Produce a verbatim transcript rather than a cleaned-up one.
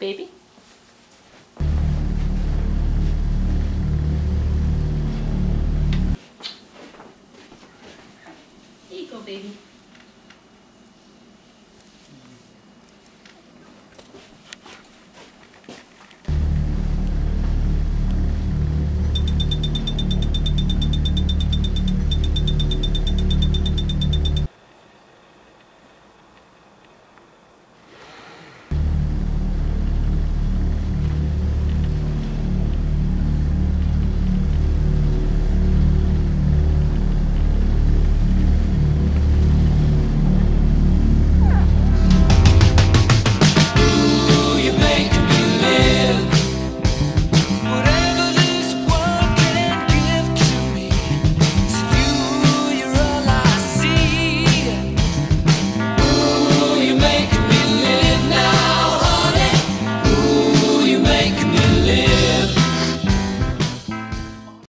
baby.